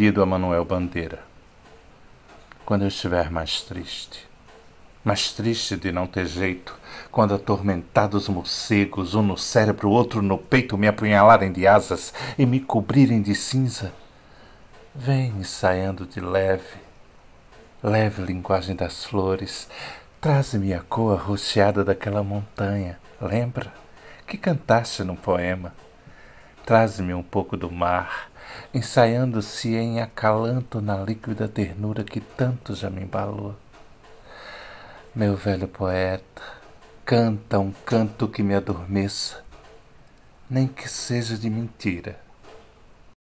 pedido a Manuel Bandeira. Quando eu estiver mais triste de não ter jeito, quando atormentados morcegos, um no cérebro, outro no peito, me apunhalarem de asas e me cobrirem de cinza, vem ensaiando de leve, leve linguagem das flores, traze-me a cor rocheada daquela montanha, lembra? Que cantaste num poema. Traze-me um pouco do mar, ensaiando-se em acalanto na líquida ternura que tanto já me embalou. Meu velho poeta, canta um canto que me adormeça, nem que seja de mentira.